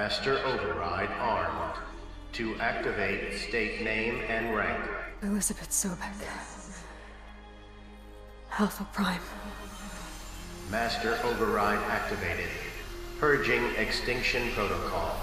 Master Override armed. To activate, state name and rank. Elisabet Sobeck. Alpha Prime. Master Override activated. Purging Extinction Protocol.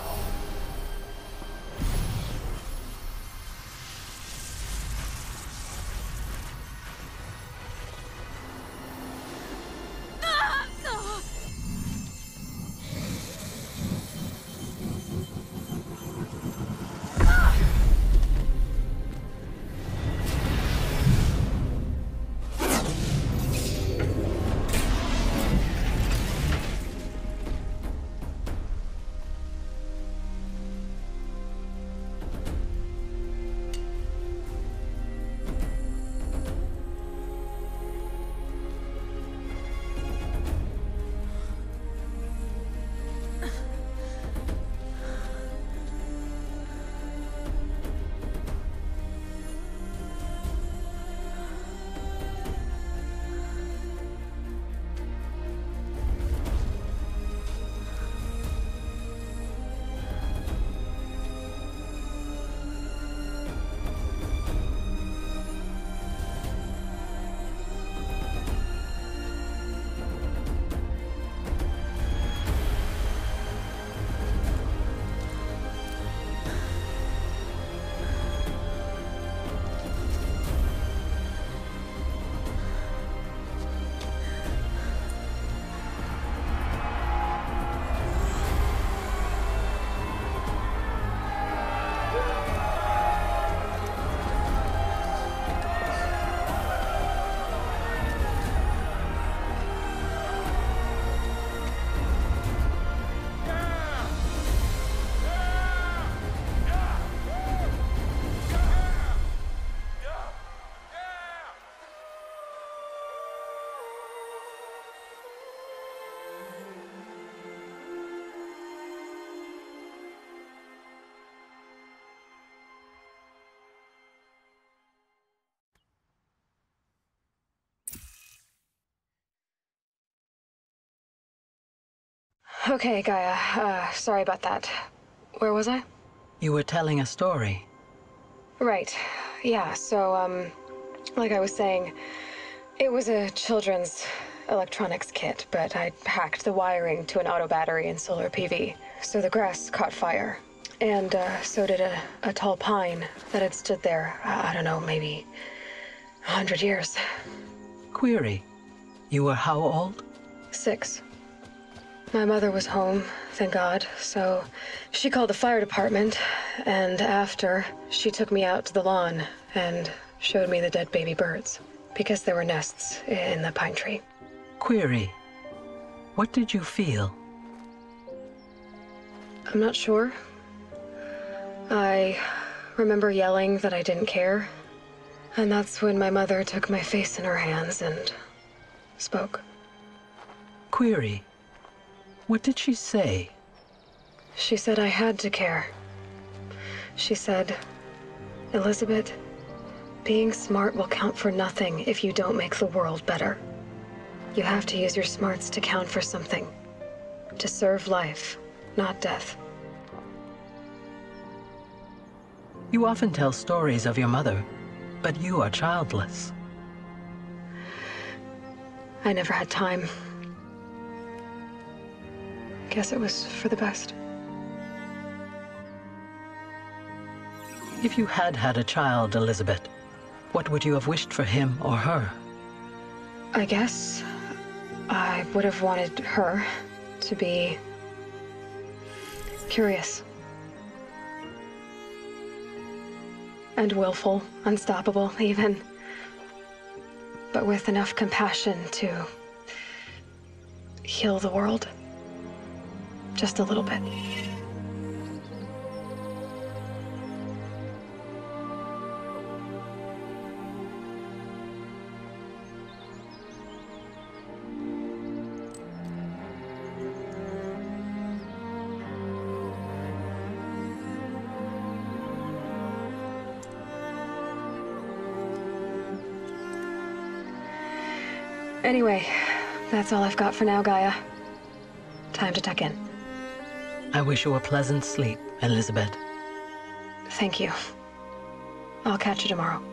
Okay, Gaia, sorry about that. Where was I? You were telling a story. Right. Yeah, so, like I was saying, it was a children's electronics kit, but I hacked the wiring to an auto battery and solar PV. So the grass caught fire, and so did a tall pine that had stood there, I don't know, maybe 100 years. Query. You were how old? 6. My mother was home, thank God, so she called the fire department, and after, she took me out to the lawn and showed me the dead baby birds, because there were nests in the pine tree. Query. What did you feel? I'm not sure. I remember yelling that I didn't care, and that's when my mother took my face in her hands and spoke. Query. What did she say? She said I had to care. She said, Elisabet, being smart will count for nothing if you don't make the world better. You have to use your smarts to count for something. To serve life, not death. You often tell stories of your mother, but you are childless. I never had time. I guess it was for the best. If you had had a child, Elisabet, what would you have wished for him or her? I guess I would have wanted her to be curious and willful, unstoppable even, but with enough compassion to heal the world. Just a little bit. Anyway, that's all I've got for now, Gaia. Time to tuck in. I wish you a pleasant sleep, Elisabet. Thank you. I'll catch you tomorrow.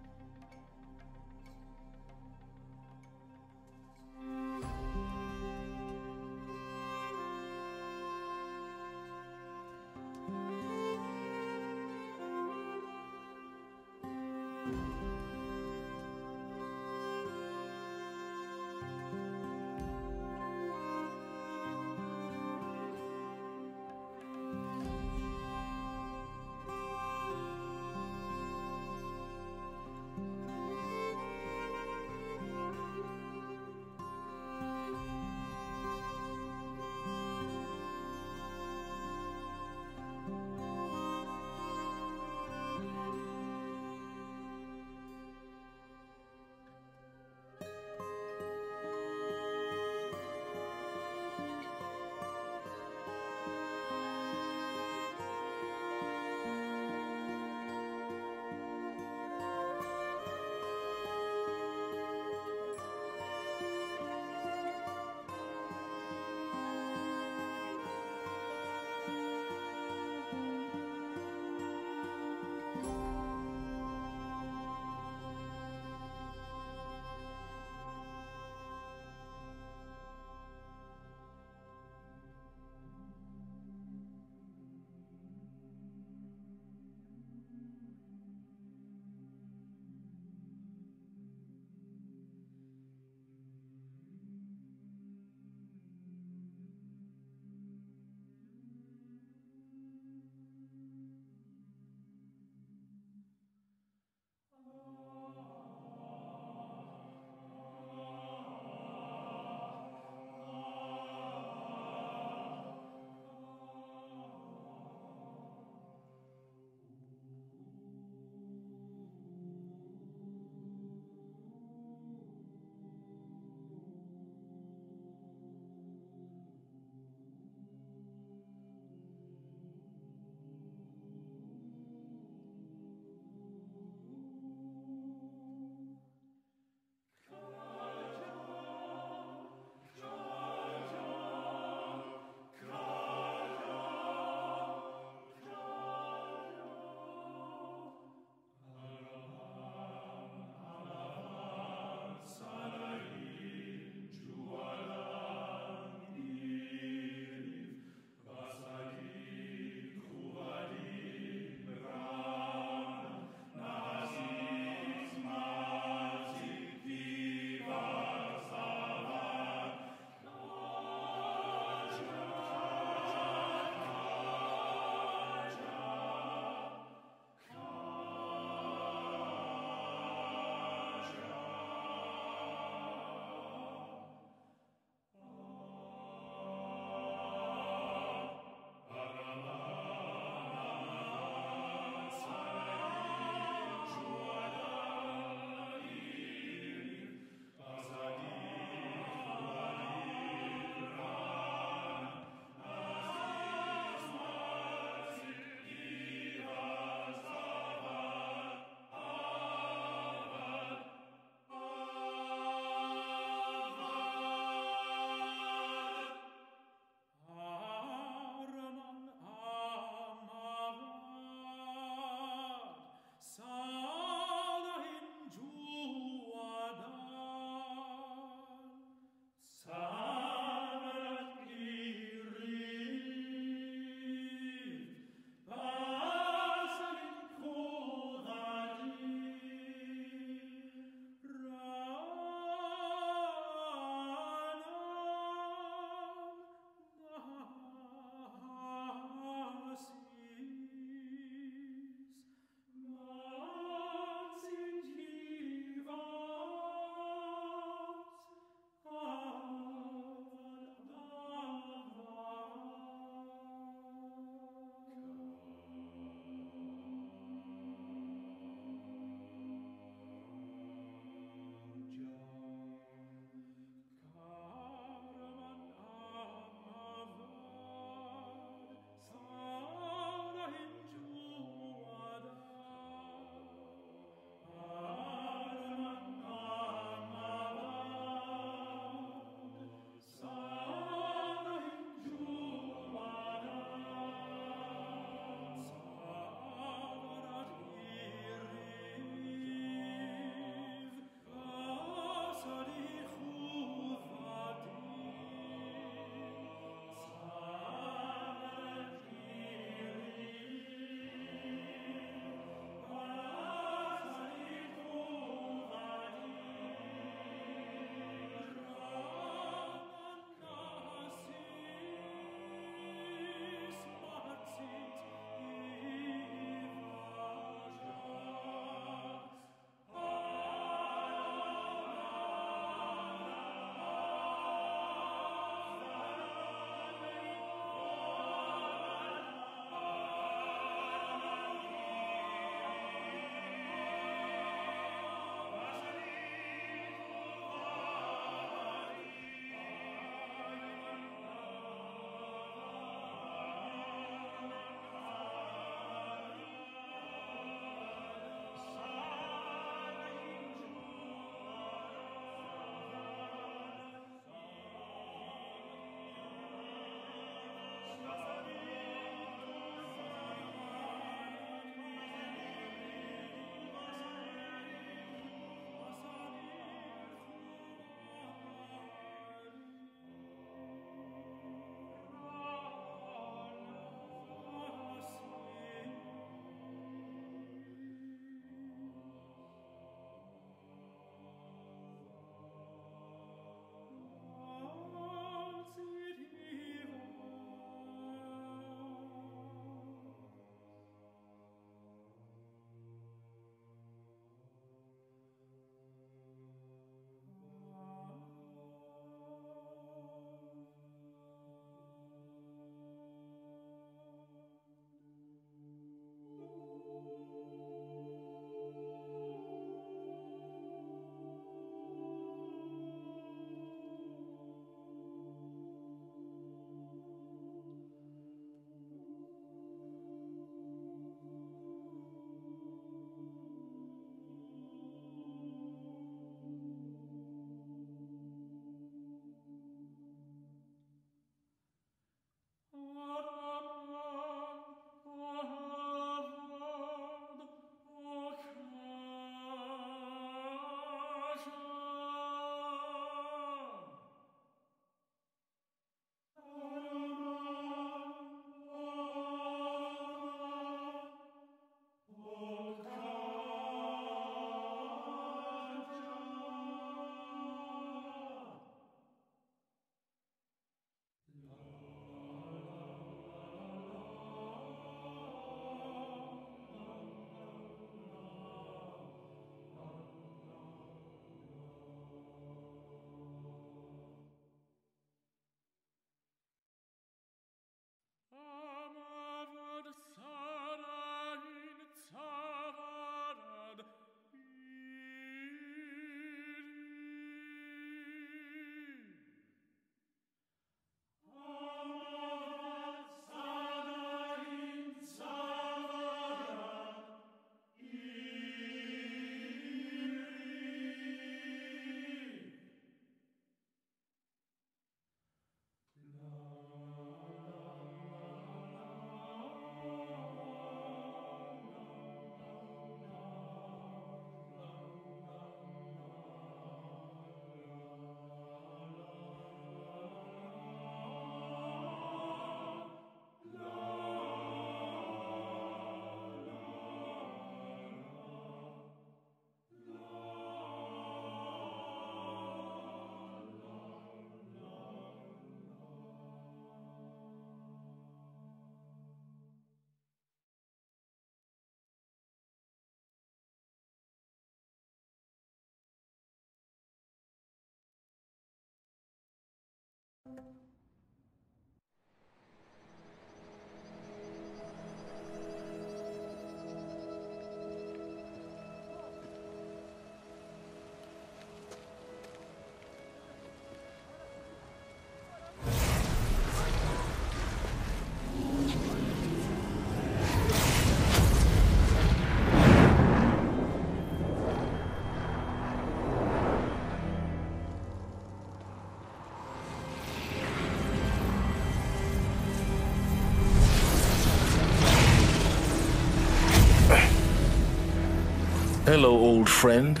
Hello, old friend.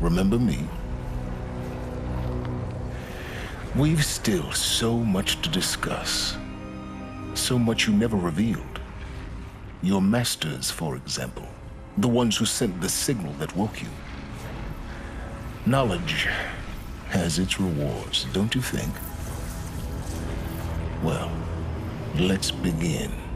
Remember me? We've still so much to discuss. So much you never revealed. Your masters, for example. The ones who sent the signal that woke you. Knowledge has its rewards, don't you think? Well, let's begin.